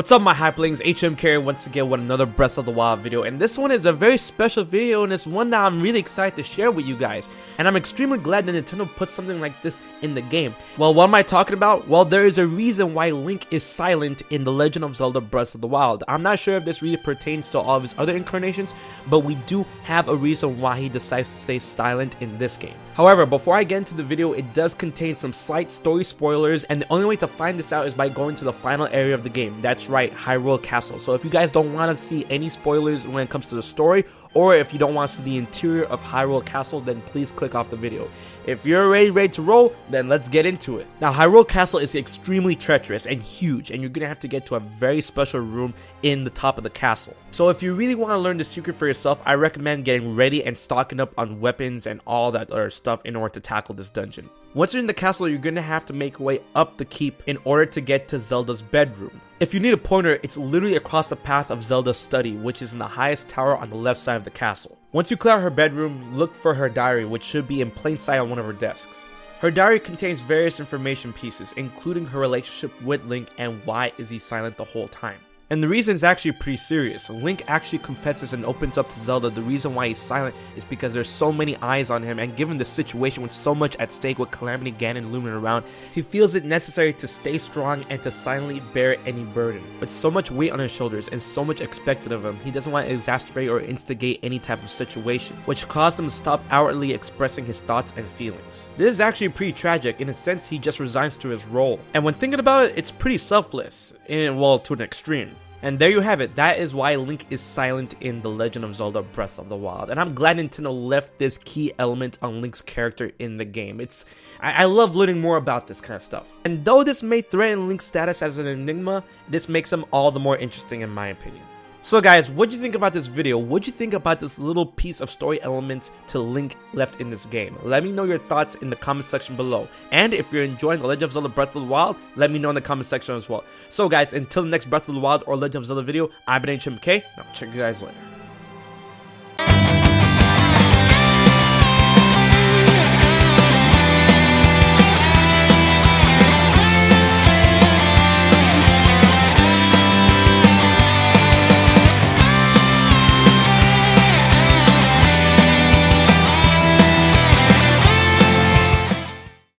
What's up my Hyplings, HMK once again with another Breath of the Wild video, and this one is a very special video and it's one that I'm really excited to share with you guys. And I'm extremely glad that Nintendo put something like this in the game. Well, what am I talking about? Well, there is a reason why Link is silent in The Legend of Zelda Breath of the Wild. I'm not sure if this really pertains to all of his other incarnations, but we do have a reason why he decides to stay silent in this game. However, before I get into the video, it does contain some slight story spoilers, and the only way to find this out is by going to the final area of the game. That's right, Hyrule Castle. So if you guys don't want to see any spoilers when it comes to the story, or if you don't want to see the interior of Hyrule Castle, then please click off the video. If you're already ready to roll, then let's get into it. Now, Hyrule Castle is extremely treacherous and huge, and you're gonna have to get to a very special room in the top of the castle. So if you really want to learn the secret for yourself, I recommend getting ready and stocking up on weapons and all that other stuff in order to tackle this dungeon. Once you're in the castle, you're gonna have to make your way up the keep in order to get to Zelda's bedroom. If you need a pointer, it's literally across the path of Zelda's study, which is in the highest tower on the left side of the castle. Once you clear out her bedroom, look for her diary, which should be in plain sight on one of her desks. Her diary contains various information pieces, including her relationship with Link and why is he silent the whole time. And the reason is actually pretty serious. Link actually confesses and opens up to Zelda the reason why he's silent is because there's so many eyes on him, and given the situation with so much at stake with Calamity Ganon looming around, he feels it necessary to stay strong and to silently bear any burden. With so much weight on his shoulders and so much expected of him, he doesn't want to exacerbate or instigate any type of situation, which caused him to stop outwardly expressing his thoughts and feelings. This is actually pretty tragic. In a sense, he just resigns to his role. And when thinking about it, it's pretty selfless, and well, to an extreme. And there you have it, that is why Link is silent in The Legend of Zelda Breath of the Wild. And I'm glad Nintendo left this key element on Link's character in the game. I love learning more about this kind of stuff. And though this may threaten Link's status as an enigma, this makes him all the more interesting in my opinion. So guys, what'd you think about this video? What'd you think about this little piece of story element to Link left in this game? Let me know your thoughts in the comment section below. And if you're enjoying The Legend of Zelda Breath of the Wild, let me know in the comment section as well. So guys, until the next Breath of the Wild or Legend of Zelda video, I've been HMK, and I'll check you guys later.